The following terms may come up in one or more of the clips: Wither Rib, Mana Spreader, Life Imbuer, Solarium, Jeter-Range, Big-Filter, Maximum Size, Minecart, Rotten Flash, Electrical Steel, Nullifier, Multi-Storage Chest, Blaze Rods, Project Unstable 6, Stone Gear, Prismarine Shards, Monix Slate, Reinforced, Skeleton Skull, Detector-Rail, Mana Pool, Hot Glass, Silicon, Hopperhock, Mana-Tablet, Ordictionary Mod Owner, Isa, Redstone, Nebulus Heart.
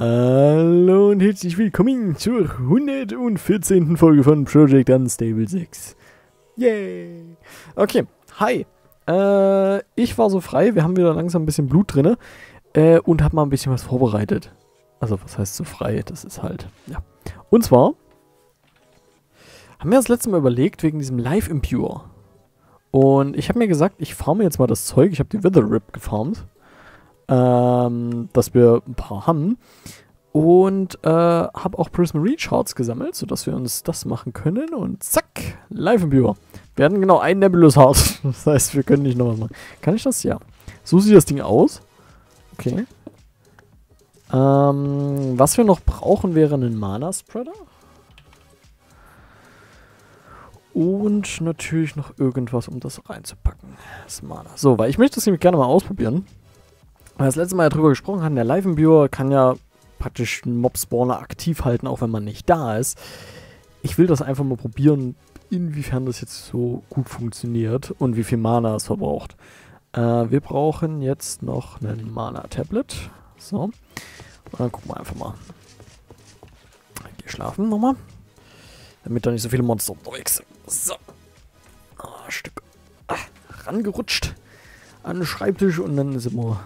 Hallo und herzlich willkommen zur 114. Folge von Project Unstable 6. Yay! Okay, hi. Ich war so frei, wir haben wieder langsam ein bisschen Blut drin und habe mal ein bisschen was vorbereitet. Also was heißt so frei? Das ist halt, ja. Und zwar haben wir das letzte Mal überlegt, wegen diesem Life Imbuer. Und ich habe mir gesagt, ich farme jetzt mal das Zeug. Ich habe die Wither Rib gefarmt. Dass wir ein paar haben. Und habe auch Prismarine Shards gesammelt, sodass wir uns das machen können. Und zack, Life Imbuer. Wir hatten genau ein Nebulus Heart. Das heißt, wir können nicht noch was machen. Kann ich das? Ja. So sieht das Ding aus. Okay. Was wir noch brauchen, wäre einen Mana Spreader. Und natürlich noch irgendwas, um das reinzupacken. Das Mana. So, weil ich möchte das nämlich gerne mal ausprobieren. Weil wir das letzte Mal ja drüber gesprochen haben, der Life Imbuer kann ja praktisch einen Mob-Spawner aktiv halten, auch wenn man nicht da ist. Ich will das einfach mal probieren, inwiefern das jetzt so gut funktioniert und wie viel Mana es verbraucht. Wir brauchen jetzt noch einen Mana-Tablet. So. Und dann gucken wir einfach mal. Ich gehe schlafen nochmal. Damit da nicht so viele Monster unterwegs sind. So. Ein Stück rangerutscht an den Schreibtisch und dann ist immer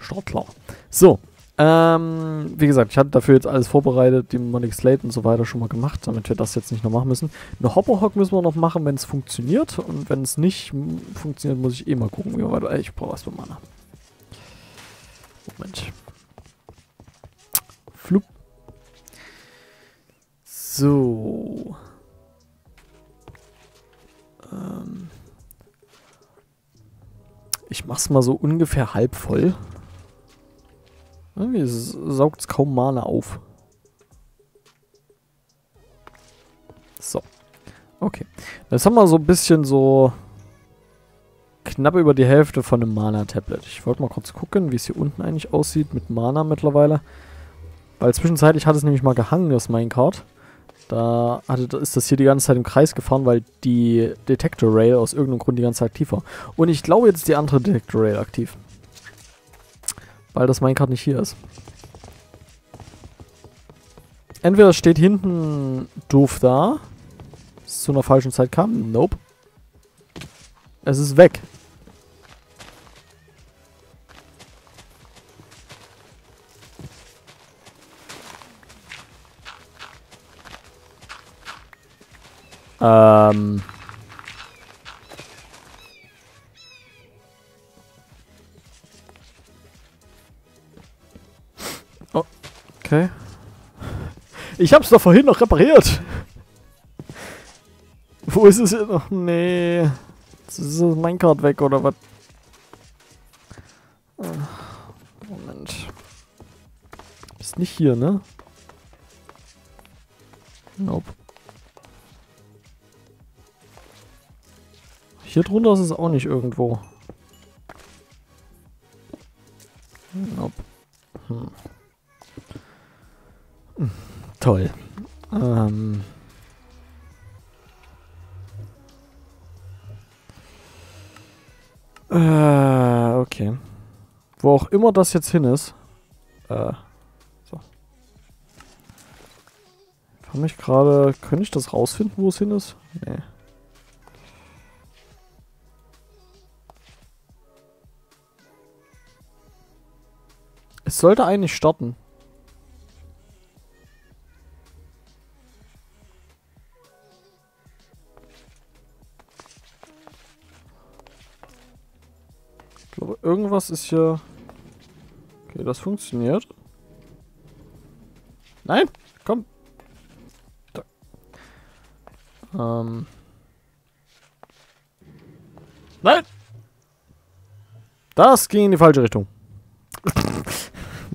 startklar. So, wie gesagt, ich hatte dafür jetzt alles vorbereitet, die Monix Slate und so weiter schon mal gemacht, damit wir das jetzt nicht noch machen müssen. Eine Hopperhock müssen wir noch machen, wenn es funktioniert, und wenn es nicht funktioniert, muss ich eh mal gucken, wie wir weiter. Ich brauche was für Mana. Moment. Flup. So. Ich mach's mal so ungefähr halb voll. Irgendwie saugt es kaum Mana auf. So. Okay. Jetzt haben wir so ein bisschen so knapp über die Hälfte von einem Mana-Tablet. Ich wollte mal kurz gucken, wie es hier unten eigentlich aussieht mit Mana mittlerweile. Weil zwischenzeitlich hat es nämlich mal gehangen, das Minecart. Da ist das hier die ganze Zeit im Kreis gefahren, weil die Detector-Rail aus irgendeinem Grund die ganze Zeit aktiv war. Und ich glaube, jetzt ist die andere Detector-Rail aktiv. Weil das Minecart nicht hier ist. Entweder es steht hinten doof da, es zu einer falschen Zeit kam. Nope. Es ist weg. Oh, okay. Ich hab's doch vorhin noch repariert. Wo ist es jetzt noch? Nee. Jetzt ist das Minecart weg, oder was? Moment. Ist nicht hier, ne? Nope. Hier drunter ist es auch nicht irgendwo. Nope. Hm. Toll. Okay. Wo auch immer das jetzt hin ist. So. Ich frage mich gerade, könnte ich das rausfinden, wo es hin ist? Nee. Es sollte eigentlich starten. Ich glaube, irgendwas ist hier... Okay, das funktioniert. Nein, komm. Da. Nein! Das ging in die falsche Richtung.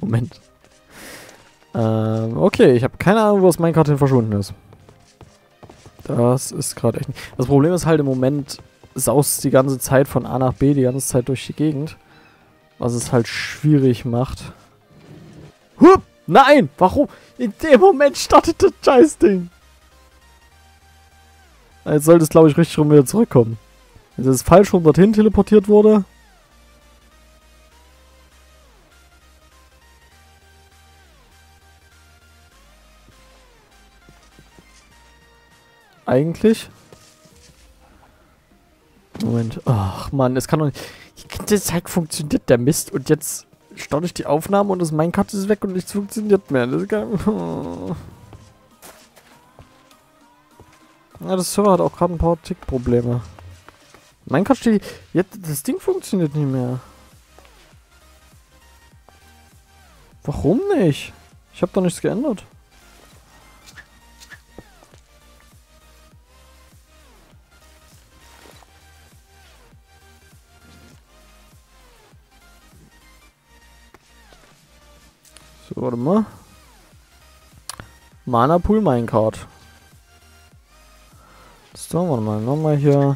Moment. Okay, ich habe keine Ahnung, wo das Minecart hin verschwunden ist. Das ist gerade echt nicht. Das Problem ist halt, im Moment saust die ganze Zeit von A nach B die ganze Zeit durch die Gegend. Was es halt schwierig macht. Hup! Nein! Warum? In dem Moment startet das Scheißding! Jetzt sollte es, glaube ich, richtig rum wieder zurückkommen. Jetzt ist es falsch rum dorthin teleportiert wurde. eigentlich? Moment. Ach Mann, es kann doch nicht... Die ganze Zeit funktioniert der Mist und jetzt staune ich die Aufnahme und das Minecart ist weg und nichts funktioniert mehr. Das kann... Ja, das Server hat auch gerade ein paar Tick-Probleme. Minecart steht... Jetzt, das Ding funktioniert nicht mehr. Warum nicht? Ich habe doch nichts geändert. So, warte mal. Mana-Pool Minecart. Das tun wir mal. Nochmal hier.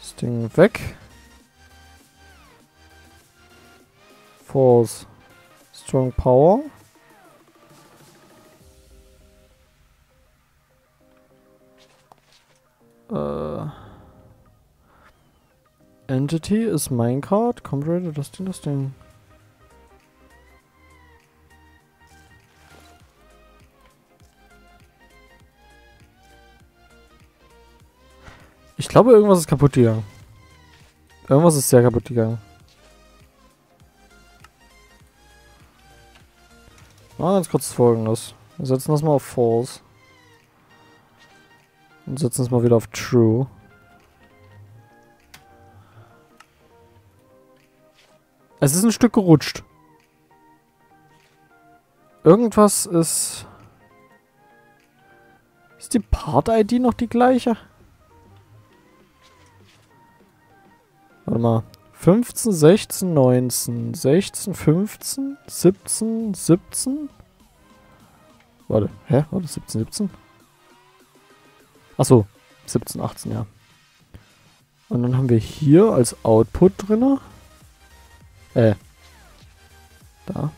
Das Ding weg. Force. Strong Power. Entity ist Minecart. Computer, das Ding, das Ding. Ich glaube, irgendwas ist kaputt gegangen. Irgendwas ist sehr kaputt gegangen. Machen wir ganz kurz Folgendes. Wir setzen das mal auf False. Und setzen es mal wieder auf True. Es ist ein Stück gerutscht. Irgendwas ist... Ist die Part-ID noch die gleiche? Warte mal. 15, 16, 19, 16, 15, 17, 17. Warte, hä? Warte, 17, 17? Achso, 17, 18, ja. Und dann haben wir hier als Output drin. Da.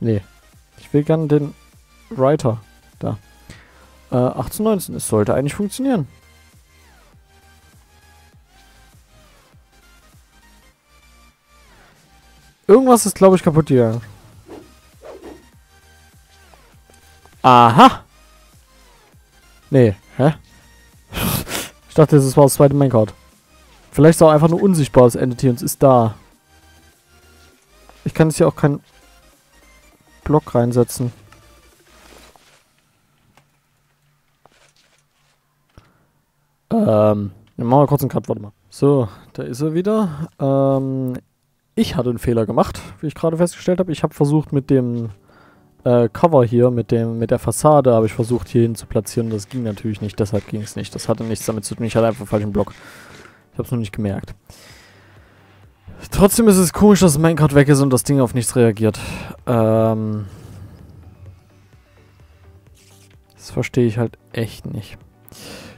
Nee. Ich will gerne den Writer. Da. 18, 19. Es sollte eigentlich funktionieren. Irgendwas ist, glaube ich, kaputt hier. Aha! Nee, hä? Ich dachte, das war das zweite Minecart. Vielleicht ist auch einfach nur unsichtbares Entity und es ist da. Ich kann jetzt hier auch keinen Block reinsetzen. Dann machen wir kurz einen Cut, warte mal. So, da ist er wieder. Ich hatte einen Fehler gemacht, wie ich gerade festgestellt habe. Ich habe versucht mit dem Cover hier, mit der Fassade, habe ich versucht hier hin zu platzieren. Das ging natürlich nicht, deshalb ging es nicht. Das hatte nichts damit zu tun, ich hatte einfach einen falschen Block. Ich habe es nur nicht gemerkt. Trotzdem ist es komisch, dass Minecart weg ist und das Ding auf nichts reagiert. Das verstehe ich halt echt nicht.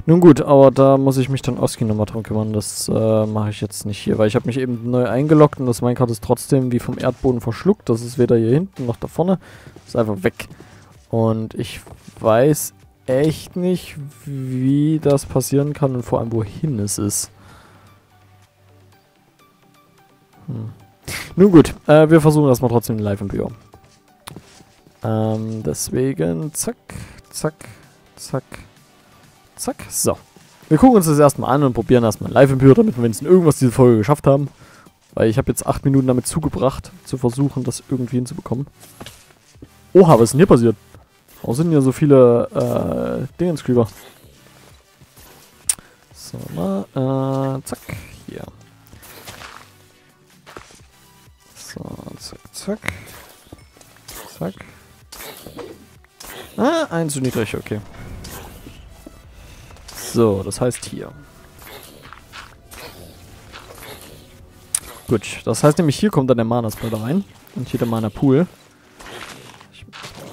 Nun gut, aber da muss ich mich dann Oski nochmal drum kümmern, das mache ich jetzt nicht hier, weil ich habe mich eben neu eingeloggt und das Minecart ist trotzdem wie vom Erdboden verschluckt, das ist weder hier hinten noch da vorne, das ist einfach weg. Und ich weiß echt nicht, wie das passieren kann und vor allem wohin es ist. Nun gut, wir versuchen das mal trotzdem live im Bio. Deswegen zack, zack, zack. Zack, so. Wir gucken uns das erstmal an und probieren erstmal Live Imbuer, damit wir wenigstens irgendwas diese Folge geschafft haben. Weil ich habe jetzt 8 Minuten damit zugebracht, zu versuchen, das irgendwie hinzubekommen. Oha, was ist denn hier passiert? Warum sind hier so viele Dingenscreeper? So, mal, zack, hier. So, zack, zack. Zack. Ah, eins zu niedrig, okay. So, das heißt hier. Gut, das heißt nämlich, hier kommt dann der Mana Spreader rein. Und hier der Mana Pool.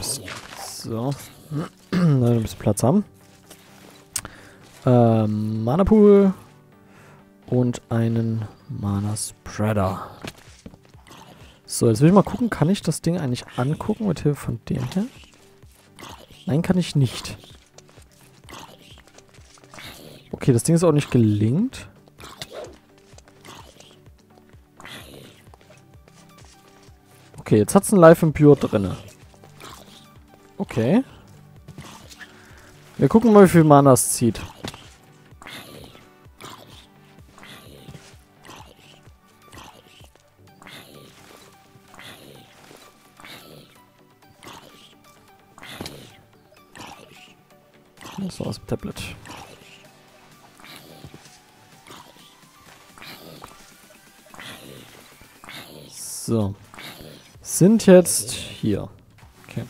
So. Ein bisschen Platz haben. Mana Pool. Und einen Mana Spreader. So, jetzt will ich mal gucken, kann ich das Ding eigentlich angucken mit Hilfe von dem hier? Nein, kann ich nicht. Okay, das Ding ist auch nicht gelinkt. Okay, jetzt hat es ein Life Imbuer drin. Okay. Wir gucken mal, wie viel Mana es zieht. So, aus dem Tablet. So. Sind jetzt hier. Okay.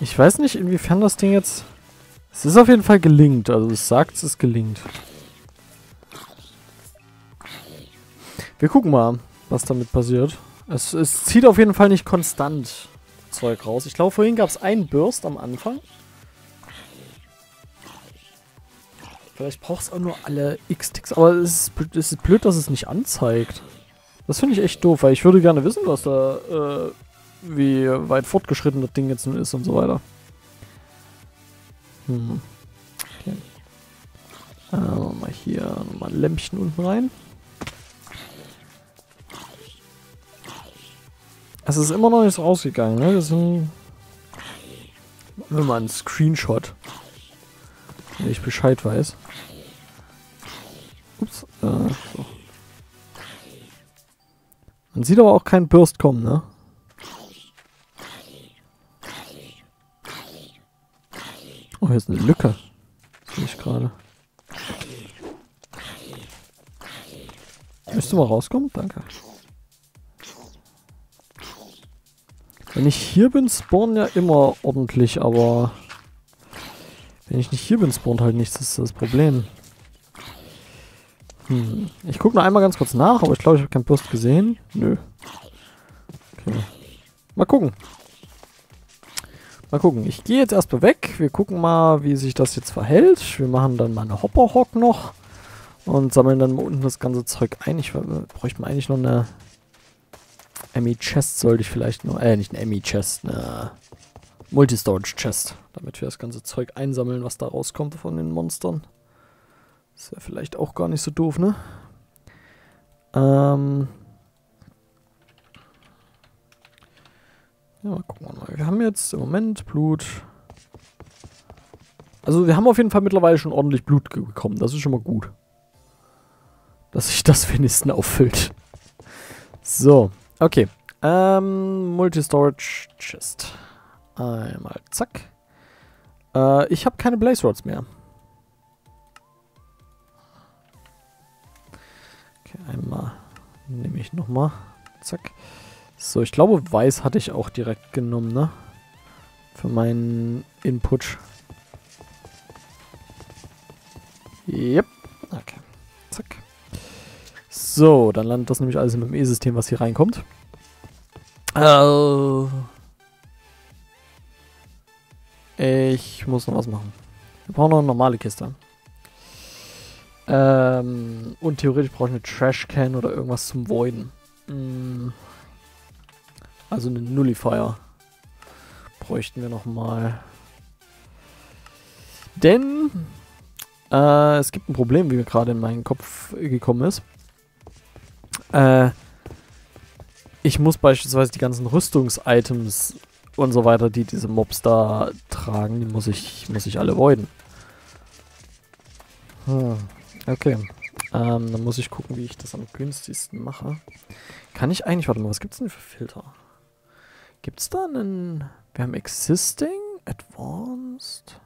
Ich weiß nicht, inwiefern das Ding jetzt... Es ist auf jeden Fall gelingt. Also es sagt, es gelingt. Wir gucken mal, was damit passiert. Es zieht auf jeden Fall nicht konstant Zeug raus. Ich glaube, vorhin gab es einen Burst am Anfang. Vielleicht braucht es auch nur alle X-Ticks. Aber es ist blöd, dass es nicht anzeigt. Das finde ich echt doof, weil ich würde gerne wissen, was da, wie weit fortgeschritten das Ding jetzt nun ist und so weiter. Okay. Mal hier nochmal ein Lämpchen unten rein. Es ist immer noch nichts rausgegangen, ne? Das ist ein... Machen wir mal einen Screenshot. Wenn ich Bescheid weiß. Ups, so. Man sieht aber auch keinen Burst kommen, ne? Oh, hier ist eine Lücke. Sehe ich gerade. Müsst du mal rauskommen? Danke. Wenn ich hier bin, spawnen ja immer ordentlich, aber... Wenn ich nicht hier bin, spawnt halt nichts. Das ist das Problem. Ich gucke noch einmal ganz kurz nach, aber ich glaube, ich habe keinen Burst gesehen. Nö. Okay. Mal gucken. Mal gucken. Ich gehe jetzt erstmal weg. Wir gucken mal, wie sich das jetzt verhält. Wir machen dann mal eine Hopperhock noch. Und sammeln dann mal unten das ganze Zeug ein. Ich bräuchte mir eigentlich noch eine Emmy-Chest, sollte ich vielleicht noch... nicht eine Emmy-Chest, eine Multi-Storage Chest. Damit wir das ganze Zeug einsammeln, was da rauskommt von den Monstern. Ist ja vielleicht auch gar nicht so doof, ne? Ja, mal gucken wir mal. Wir haben jetzt im Moment Blut. Also wir haben auf jeden Fall mittlerweile schon ordentlich Blut bekommen. Das ist schon mal gut. Dass sich das wenigstens auffüllt. So, okay. Multi-Storage Chest. Einmal zack. Ich habe keine Blaze Rods mehr. Einmal nehme ich nochmal. Zack. So, ich glaube, Weiß hatte ich auch direkt genommen, ne? Für meinen Input. Yep. Okay. Zack. So, dann landet das nämlich alles im E-System, was hier reinkommt. Ich muss noch was machen. Wir brauchen noch eine normale Kiste. Und theoretisch brauche ich eine Trashcan oder irgendwas zum Voiden. Also eine Nullifier bräuchten wir nochmal. Denn es gibt ein Problem, wie mir gerade in meinen Kopf gekommen ist. Ich muss beispielsweise die ganzen Rüstungs-Items und so weiter, die diese Mobs da tragen, die muss ich alle voiden. Okay, dann muss ich gucken, wie ich das am günstigsten mache. Kann ich eigentlich, warte mal, was gibt's denn für Filter? Gibt's da einen, wir haben Existing, Advanced,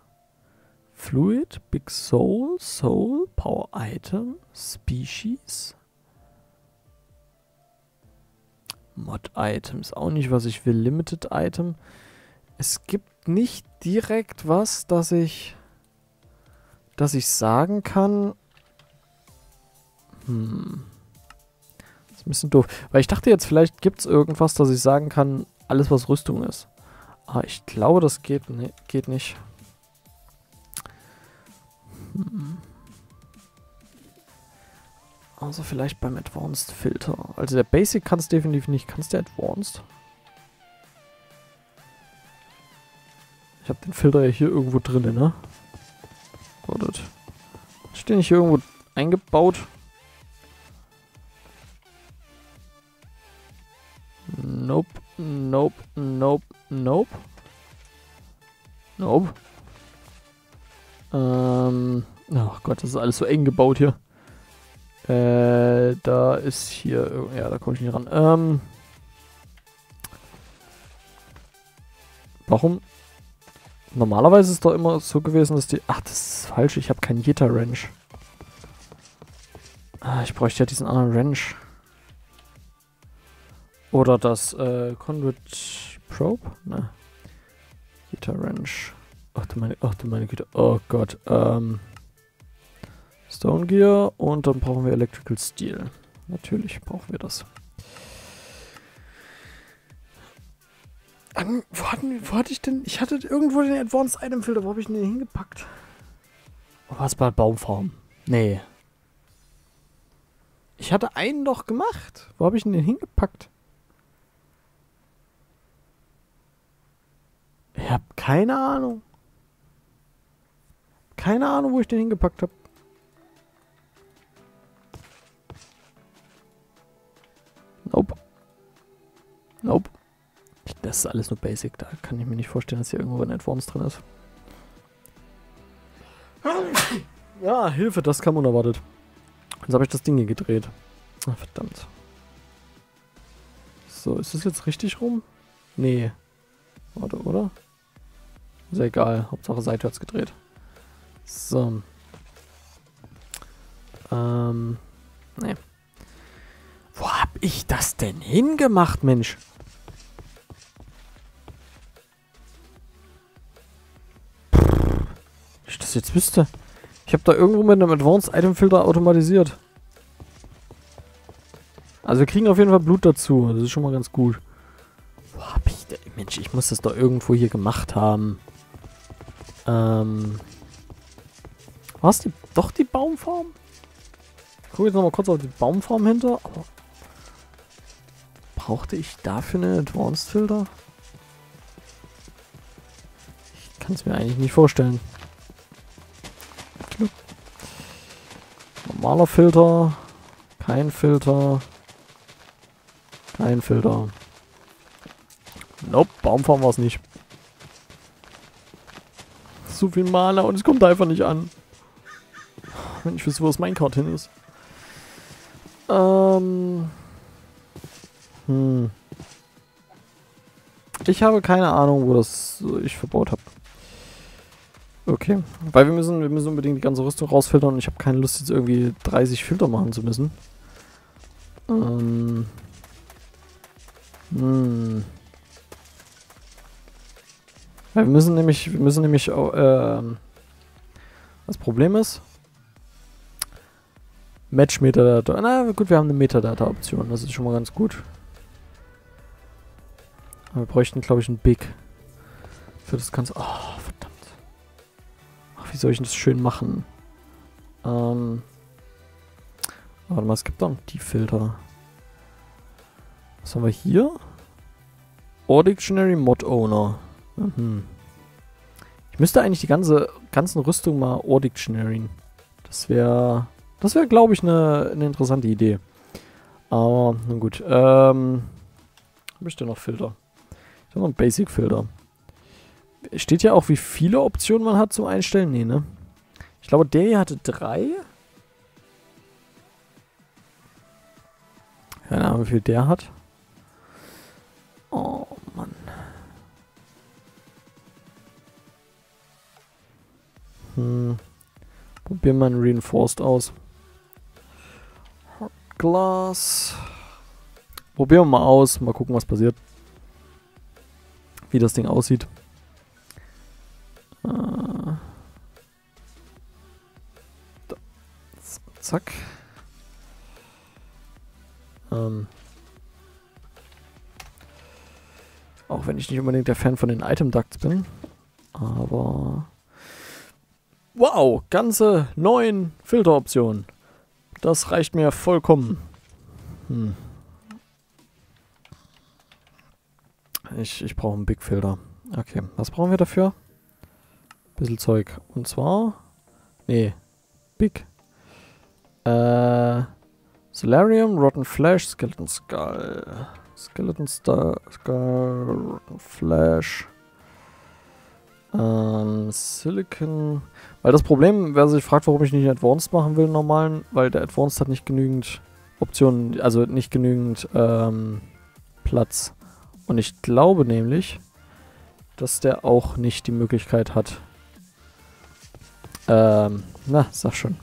Fluid, Big Soul, Soul, Power Item, Species, Mod Items, auch nicht, was ich will, Limited Item. Es gibt nicht direkt was, dass ich sagen kann, das ist ein bisschen doof, weil ich dachte jetzt, vielleicht gibt es irgendwas, dass ich sagen kann, alles was Rüstung ist. Aber ich glaube, das geht nicht. Außer vielleicht beim Advanced Filter. Also der Basic kann es definitiv nicht. Kann es der Advanced? Ich habe den Filter ja hier irgendwo drin, ne? Wartet. Ist der nicht hier irgendwo eingebaut? Nope, nope, nope, nope. Nope. Ach Gott, das ist alles so eng gebaut hier. Da ist hier... Ja, da komme ich nicht ran. Warum? Normalerweise ist es doch immer so gewesen, dass die... Ach, das ist falsch. Ich habe keinen Jeter-Range. Ah, ich bräuchte ja diesen anderen Range. Oder das Conduit Probe? Ne. Jeter-Range. Ach du meine Güte. Oh Gott. Stone Gear und dann brauchen wir Electrical Steel. Natürlich brauchen wir das. Wo hatte ich denn? Ich hatte irgendwo den Advanced Item Filter. Wo habe ich den hingepackt? Was bei Baumfarm? Nee. Ich hatte einen doch gemacht. Wo habe ich den hingepackt? Ich habe keine Ahnung. Keine Ahnung, wo ich den hingepackt habe. Nope. Nope. Das ist alles nur Basic, da kann ich mir nicht vorstellen, dass hier irgendwo ein Advanced drin ist. Ja, Hilfe, das kam unerwartet. Jetzt habe ich das Ding hier gedreht. Ach, verdammt. So, ist das jetzt richtig rum? Nee. Warte, oder? Ist ja egal, Hauptsache seitwärts gedreht. So. Nee. Wo hab ich das denn hingemacht, Mensch? Ich das jetzt wüsste. Ich habe da irgendwo mit einem Advanced Item Filter automatisiert. Also wir kriegen auf jeden Fall Blut dazu. Das ist schon mal ganz gut. Wo hab ich denn? Mensch, ich muss das da irgendwo hier gemacht haben. War es die, doch die Baumfarm? Ich gucke jetzt nochmal kurz auf die Baumfarm hinter. Aber brauchte ich dafür einen Advanced Filter? Ich kann es mir eigentlich nicht vorstellen. Normaler Filter, kein Filter, kein Filter. Nope, Baumfarm war es nicht. So viel Mana und es kommt einfach nicht an. Wenn ich wüsste, wo das Minecart hin ist. Ich habe keine Ahnung, wo das ich verbaut habe. Okay, weil wir müssen unbedingt die ganze Rüstung rausfiltern und ich habe keine Lust, jetzt irgendwie 30 Filter machen zu müssen. Weil wir müssen nämlich auch, das Problem ist, Match-Metadata, na gut, wir haben eine Metadata-Option, das ist schon mal ganz gut. Aber wir bräuchten, glaube ich, ein Big für das Ganze. Oh, verdammt. Wie soll ich das schön machen? Warte mal, es gibt doch die Filter. Was haben wir hier? Ordictionary Mod Owner. Ich müsste eigentlich die ganzen Rüstung mal Ordictionary. Das wäre, glaube ich, eine interessante Idee. Aber, na gut. Habe ich denn noch Filter? Ich habe noch einen Basic-Filter. Steht ja auch, wie viele Optionen man hat zum Einstellen. Nee, ne? Ich glaube, der hier hatte 3. Keine Ahnung, wie viel der hat. Oh, Mann. Probieren wir einen Reinforced aus. Hot Glass. Probieren wir mal aus. Mal gucken, was passiert. Wie das Ding aussieht. Zack. Auch wenn ich nicht unbedingt der Fan von den Item Ducts bin. Aber... Wow, ganze 9 Filteroptionen. Das reicht mir vollkommen. Ich brauche einen Big-Filter. Okay, was brauchen wir dafür? Bisschen Zeug. Und zwar... Nee. Big. Solarium, Rotten Flash, Skeleton Skull. Skeleton Skull, Rotten Flash. Silicon. Weil das Problem, wer sich fragt, warum ich nicht Advanced machen will, normalen, weil der Advanced hat nicht genügend Optionen, also nicht genügend Platz. Und ich glaube nämlich, dass der auch nicht die Möglichkeit hat. Na, sag schon.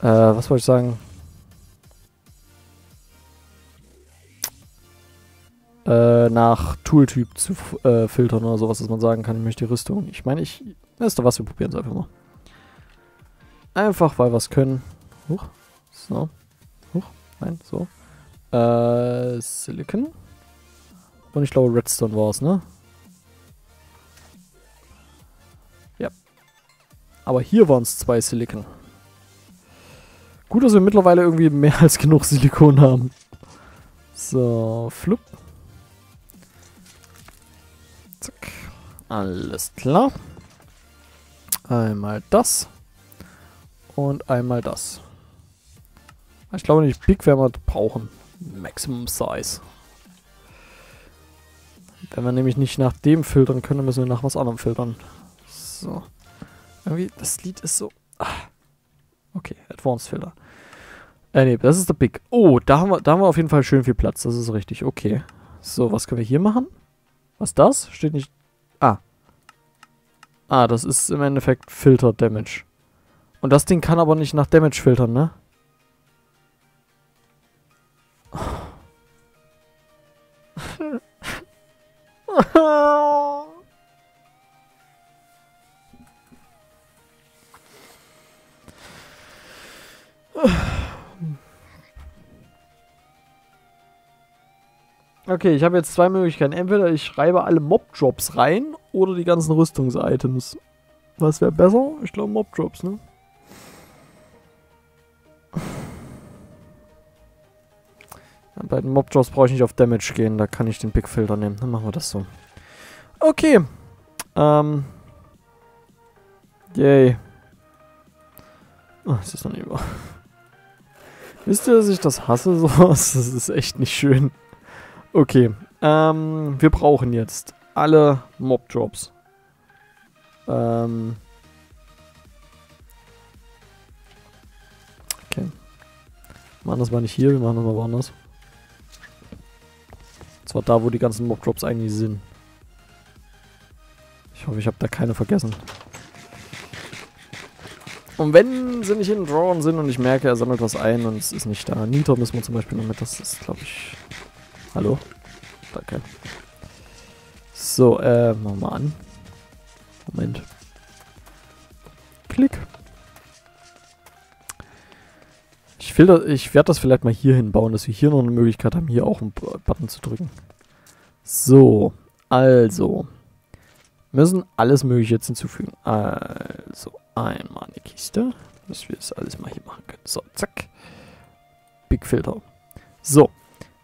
Was wollte ich sagen? Nach Tooltyp zu filtern oder sowas, dass man sagen kann, ich möchte die Rüstung. Ich meine, ist doch was, wir probieren es einfach mal. Einfach, weil wir es können. Huch. So. Huch. Nein, so. Silicon. Und ich glaube, Redstone war es, ne? Ja. Aber hier waren es 2 Silicon. Gut, dass wir mittlerweile irgendwie mehr als genug Silikon haben. So, flupp. Zack. Alles klar. Einmal das. Und einmal das. Ich glaube nicht, Big werden wir brauchen. Maximum Size. Wenn wir nämlich nicht nach dem filtern können, müssen wir nach was anderem filtern. So. Irgendwie, das Lied ist so... Okay, Advanced Filter. Nee, das ist der Big. Oh, da haben wir auf jeden Fall schön viel Platz. Das ist richtig. Okay. So, was können wir hier machen? Was das? Steht nicht... Ah. Ah, das ist im Endeffekt Filter Damage. Und das Ding kann aber nicht nach Damage filtern, ne? Okay, ich habe jetzt 2 Möglichkeiten. Entweder ich schreibe alle Mob-Drops rein oder die ganzen Rüstungs-Items. Was wäre besser? Ich glaube Mob-Drops, ne? Ja, bei den Mob-Drops brauche ich nicht auf Damage gehen. Da kann ich den Big-Filter nehmen. Dann machen wir das so. Okay. Yay. Oh, es ist noch nicht über. Wisst ihr, dass ich das hasse? Sowas? Das ist echt nicht schön. Okay, wir brauchen jetzt alle Mob-Drops. Okay. Wir machen das mal nicht hier, wir machen das mal woanders. Und zwar da, wo die ganzen Mob-Drops eigentlich sind. Ich hoffe, ich habe da keine vergessen. Und wenn sie nicht in den Drawern sind und ich merke, er sammelt was ein und es ist nicht da. Niter müssen wir zum Beispiel noch mit, das ist, glaube ich... Hallo? Danke. So, machen wir mal an. Moment. Klick. Ich werde das vielleicht mal hier hinbauen, dass wir hier noch eine Möglichkeit haben, hier auch einen Button zu drücken. So, also. Müssen alles Mögliche jetzt hinzufügen. Also, einmal eine Kiste, dass wir das alles mal hier machen können. So, zack. Big-Filter. So.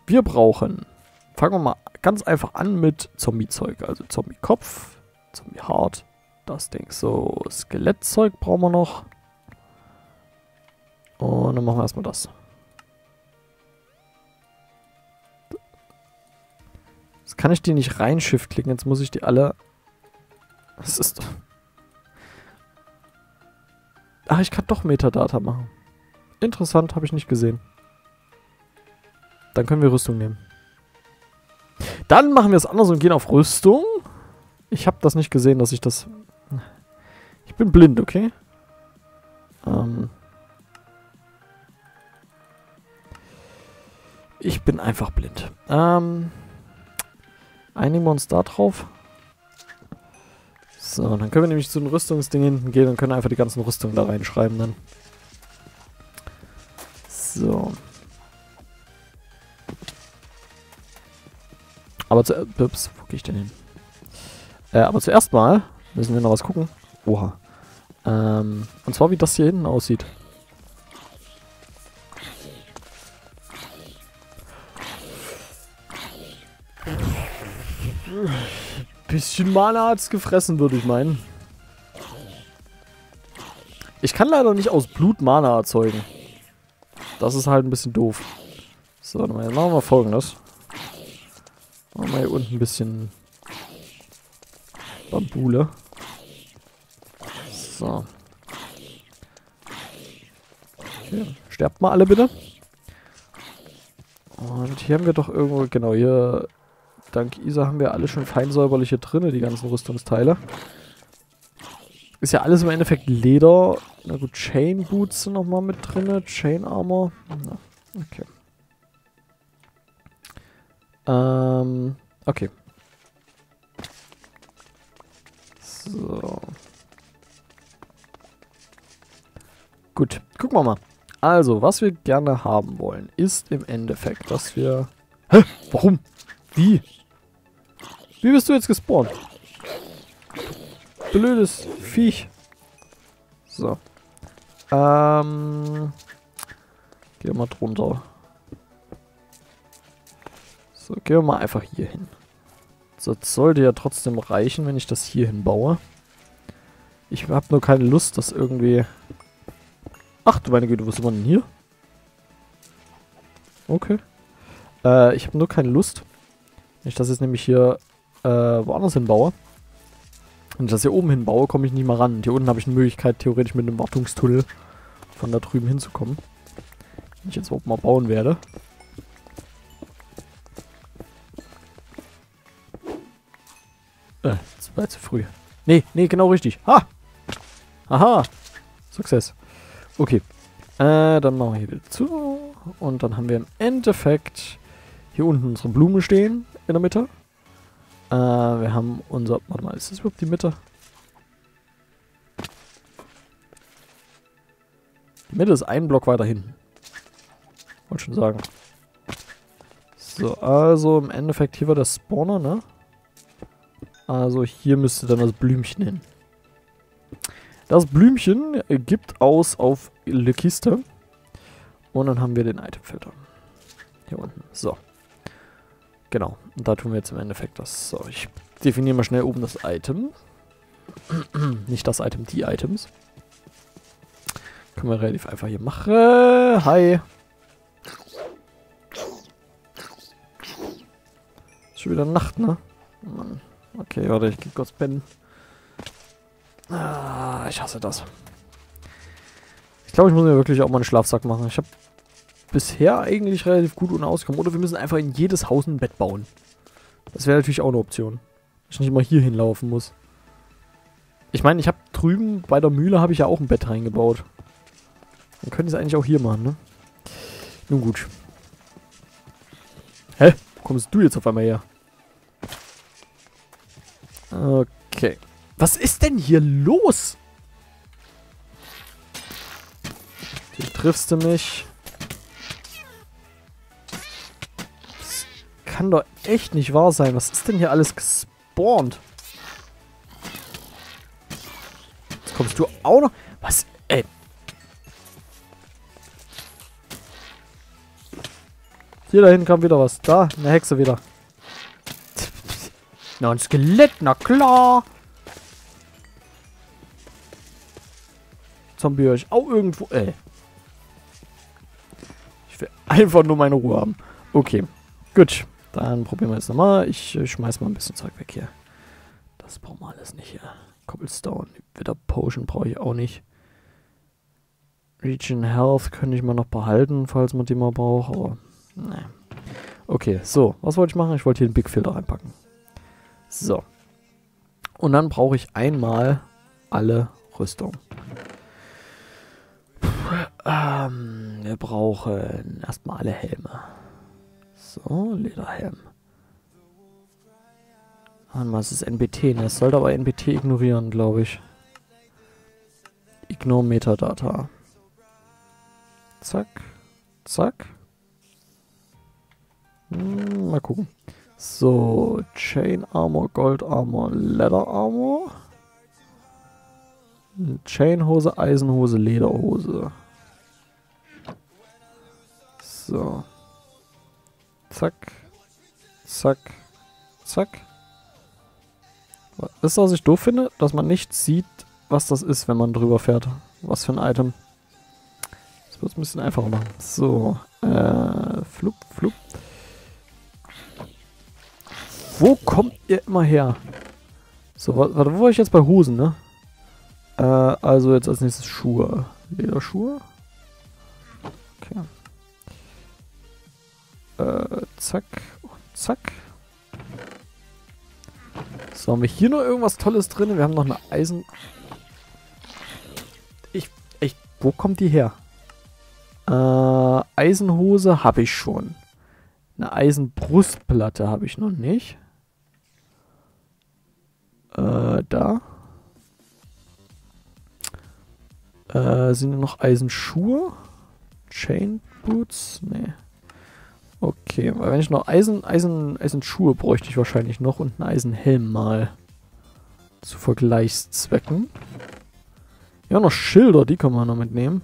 Wir brauchen, fangen wir mal ganz einfach an mit Zombie-Zeug, also Zombie-Kopf, Zombie-Heart, das Ding, so Skelettzeug brauchen wir noch. Und dann machen wir erstmal das. Jetzt kann ich die nicht rein Shift klicken, jetzt muss ich die alle... Was ist... Ach, ich kann doch Metadata machen. Interessant, habe ich nicht gesehen. Dann können wir Rüstung nehmen. Dann machen wir es anders und gehen auf Rüstung. Ich habe das nicht gesehen, dass ich das... Ich bin blind, okay? Ich bin einfach blind. Einigen wir uns da drauf. So, dann können wir nämlich zu den Rüstungsdingen hinten gehen und können einfach die ganzen Rüstungen da reinschreiben dann. So. Aber zuerst... Ups, wo gehe ich denn hin? Aber zuerst mal müssen wir noch was gucken. Oha. Und zwar, wie das hier hinten aussieht. Bisschen Mana hat's gefressen, würde ich meinen. Ich kann leider nicht aus Blut Mana erzeugen. Das ist halt ein bisschen doof. So, dann machen wir folgendes. Machen wir hier unten ein bisschen Bambule. So. Okay. Sterbt mal alle bitte. Und hier haben wir doch irgendwo, genau hier, dank Isa haben wir alle schon feinsäuberlich hier drin, die ganzen Rüstungsteile. Ist ja alles im Endeffekt Leder. Na gut, Chain Boots sind nochmal mit drin, Chain Armor. Na, okay. Okay. So. Gut, gucken wir mal. Also, was wir gerne haben wollen, ist im Endeffekt, dass wir... Hä? Warum? Wie? Wie bist du jetzt gespawnt? Blödes Viech. So. Gehen wir mal drunter. So, gehen wir mal einfach hier hin. Das sollte ja trotzdem reichen, wenn ich das hier hinbaue. Ich habe nur keine Lust, dass irgendwie... Ach du meine Güte, was ist man denn hier? Okay. Ich habe nur keine Lust. Wenn ich das jetzt nämlich hier woanders hinbaue. Wenn ich das hier oben hinbaue, komme ich nicht mal ran. Und hier unten habe ich eine Möglichkeit, theoretisch mit einem Wartungstunnel von da drüben hinzukommen. Den ich jetzt auch mal bauen werde. Das war zu früh. Nee, nee, genau richtig. Ha! Aha! Success. Okay. Dann machen wir hier wieder zu. Und dann haben wir im Endeffekt hier unten unsere Blumen stehen in der Mitte. Wir haben unser... Warte mal, ist das überhaupt die Mitte? Die Mitte ist ein Block weiter hinten. Wollte schon sagen. So, also im Endeffekt hier war der Spawner, ne? Also hier müsste dann das Blümchen hin. Das Blümchen gibt aus auf die Kiste. Und dann haben wir den Itemfilter. Hier unten. So. Genau. Und da tun wir jetzt im Endeffekt das. So, ich definiere mal schnell oben das Item. Nicht das Item, die Items. Können wir relativ einfach hier machen. Hi. Ist schon wieder Nacht, ne? Mann. Okay, warte, ich geh kurz pennen. Ah, ich hasse das. Ich glaube, ich muss mir wirklich auch mal einen Schlafsack machen. Ich habe bisher eigentlich relativ gut ohne ausgekommen. Oder wir müssen einfach in jedes Haus ein Bett bauen. Das wäre natürlich auch eine Option. Dass ich nicht immer hier hinlaufen muss. Ich meine, ich habe drüben bei der Mühle habe ich ja auch ein Bett reingebaut. Dann könnte ich es eigentlich auch hier machen, ne? Nun gut. Hä? Wo kommst du jetzt auf einmal her? Okay. Was ist denn hier los? Du triffst du mich. Das kann doch echt nicht wahr sein. Was ist denn hier alles gespawnt? Jetzt kommst du auch noch... Was? Ey. Hier dahin kam wieder was. Da, eine Hexe wieder. Na, ein Skelett, na klar. Zombie höre ich auch irgendwo... Ey. Ich will einfach nur meine Ruhe haben. Okay, gut. Dann probieren wir jetzt nochmal. Ich schmeiß mal ein bisschen Zeug weg hier. Das brauchen wir alles nicht hier. Cobblestone, Wither Potion brauche ich auch nicht. Regen Health könnte ich mal noch behalten, falls man die mal braucht. Aber, ne. Okay, so. Was wollte ich machen? Ich wollte hier den Big-Filter reinpacken. So. Und dann brauche ich einmal alle Rüstung. Wir brauchen erstmal alle Helme. So, Lederhelm. Und was ist NBT? Das sollte aber NBT ignorieren, glaube ich. Ignore Metadata. Zack. Zack. Hm, mal gucken. So, Chain Armor, Gold Armor, Leather Armor. Chainhose, Eisenhose, Lederhose. So. Zack. Zack. Zack. Das ist, was ich doof finde, dass man nicht sieht, was das ist, wenn man drüber fährt. Was für ein Item. Das wird es ein bisschen einfacher machen. So. Flup, flup. Wo kommt ihr immer her? So, warte, wo war ich jetzt bei Hosen, ne? Also jetzt als nächstes Schuhe. Lederschuhe? Okay. Zack und zack. So, haben wir hier noch irgendwas Tolles drin? Wir haben noch eine Eisen... Wo kommt die her? Eisenhose habe ich schon. Eine Eisenbrustplatte habe ich noch nicht. Da. Sind noch Eisenschuhe? Chain Boots? Nee. Okay, weil wenn ich noch Eisenschuhe bräuchte ich wahrscheinlich noch und einen Eisenhelm mal. Zu Vergleichszwecken. Ja, noch Schilder, die kann man noch mitnehmen.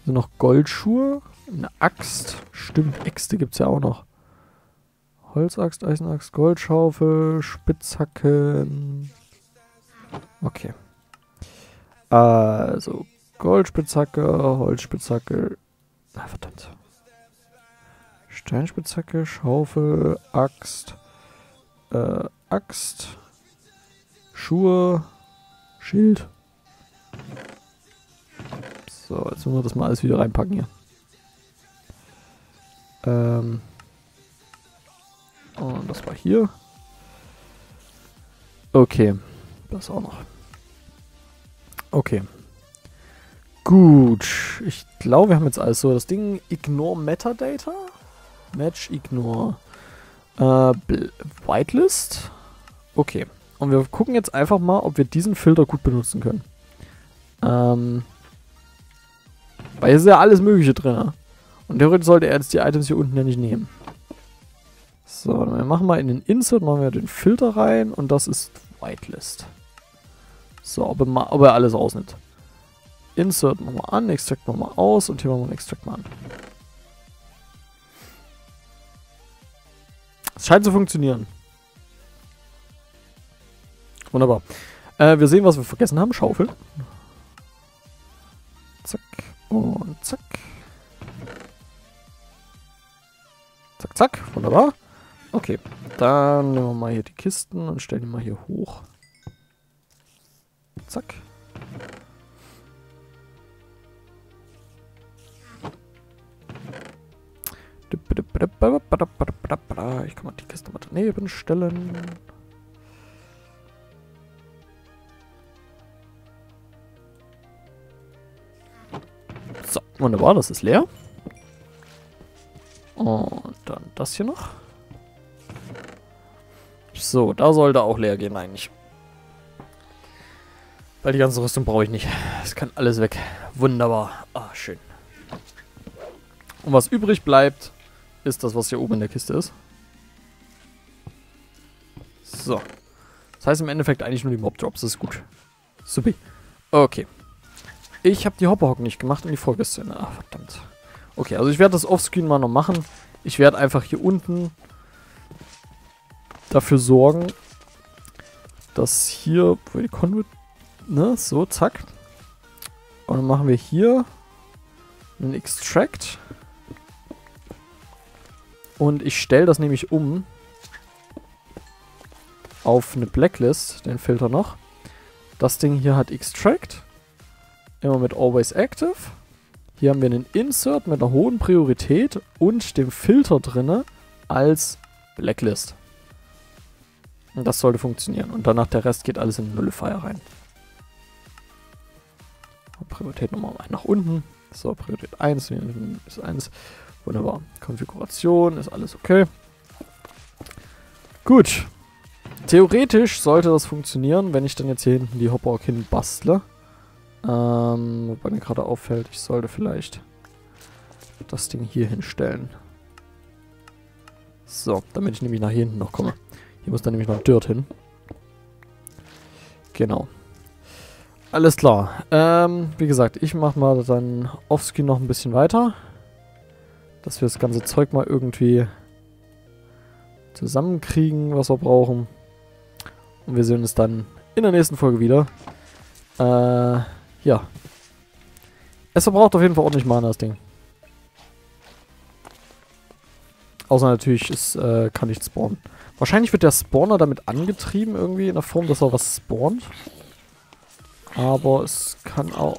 Also noch Goldschuhe, eine Axt. Stimmt, Äxte gibt es ja auch noch. Holzaxt, Eisenaxt, Goldschaufel, Spitzhacken. Okay. Also Goldspitzhacke, Holzspitzhacke. Ah, verdammt. Steinspitzhacke, Schaufel, Axt. Axt. Schuhe, Schild. So, jetzt müssen wir das mal alles wieder reinpacken hier. Und das war hier. Okay, das auch noch. Okay. Gut, ich glaube, wir haben jetzt alles so. Das Ding Ignore Metadata. Match Ignore Whitelist. Okay, und wir gucken jetzt einfach mal, ob wir diesen Filter gut benutzen können. Weil hier ist ja alles Mögliche drin. Und theoretisch sollte er jetzt die Items hier unten ja nicht nehmen. So, dann machen wir in den Insert, machen wir den Filter rein und das ist Whitelist. So, ob er alles ausnimmt. Insert machen wir an, Extract machen wir aus und hier machen wir Extract mal an. Es scheint zu funktionieren. Wunderbar. Wir sehen, was wir vergessen haben. Schaufel. Zack und zack. Zack, zack. Wunderbar. Okay, dann nehmen wir mal hier die Kisten und stellen die mal hier hoch. Zack. Ich kann mal die Kiste mal daneben stellen. So, wunderbar, das ist leer. Und dann das hier noch. So, da sollte auch leer gehen eigentlich. Weil die ganze Rüstung brauche ich nicht. Das kann alles weg. Wunderbar. Ah, schön. Und was übrig bleibt, ist das, was hier oben in der Kiste ist. So. Das heißt im Endeffekt eigentlich nur die Mob-Drops. Das ist gut. Supi. Okay. Ich habe die Hopperhock nicht gemacht und die Folge ist zu Ende. Ah, verdammt. Okay, also ich werde das offscreen mal noch machen. Ich werde einfach hier unten dafür sorgen, dass hier, wo die Conduit, ne, so, zack. Und dann machen wir hier einen Extract. Und ich stelle das nämlich um auf eine Blacklist, den Filter noch. Das Ding hier hat Extract. Immer mit Always Active. Hier haben wir einen Insert mit einer hohen Priorität und dem Filter drinne als Blacklist. Und das sollte funktionieren. Und danach der Rest geht alles in den Nullifier rein. Priorität nochmal nach unten. So, Priorität 1 ist 1. Wunderbar. Konfiguration ist alles okay. Gut. Theoretisch sollte das funktionieren, wenn ich dann jetzt hier hinten die Hopperhock hin bastle. Wobei mir gerade auffällt, ich sollte vielleicht das Ding hier hinstellen. So, damit ich nämlich nach hier hinten noch komme. Hier muss dann nämlich noch Dirt hin. Genau. Alles klar. Wie gesagt, ich mache mal dann offscreen noch ein bisschen weiter. Dass wir das ganze Zeug mal irgendwie zusammenkriegen, was wir brauchen. Und wir sehen uns dann in der nächsten Folge wieder. Ja. Es verbraucht auf jeden Fall ordentlich Mana, das Ding. Außer natürlich, es kann nicht spawnen. Wahrscheinlich wird der Spawner damit angetrieben irgendwie in der Form, dass er was spawnt. Aber es kann auch...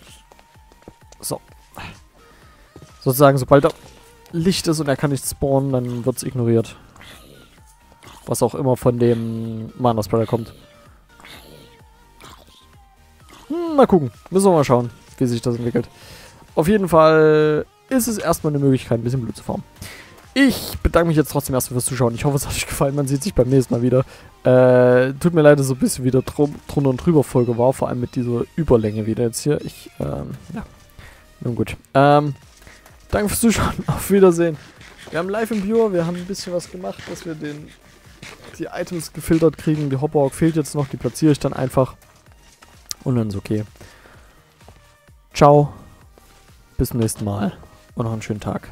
So. Sozusagen, sobald er Licht ist und er kann nicht spawnen, dann wird es ignoriert. Was auch immer von dem Mana Spreader kommt. Hm, mal gucken. Müssen wir mal schauen, wie sich das entwickelt. Auf jeden Fall ist es erstmal eine Möglichkeit, ein bisschen Blut zu farmen. Ich bedanke mich jetzt trotzdem erstmal fürs Zuschauen. Ich hoffe, es hat euch gefallen. Man sieht sich beim nächsten Mal wieder. Tut mir leid, dass so ein bisschen wieder drunter und drüber Folge war. Vor allem mit dieser Überlänge wieder jetzt hier. Ja. Nun gut. Danke fürs Zuschauen. Auf Wiedersehen. Wir haben Life Imbuer. Wir haben ein bisschen was gemacht, dass wir die Items gefiltert kriegen. Die Hopperhock fehlt jetzt noch. Die platziere ich dann einfach. Und dann ist okay. Ciao. Bis zum nächsten Mal. Und noch einen schönen Tag.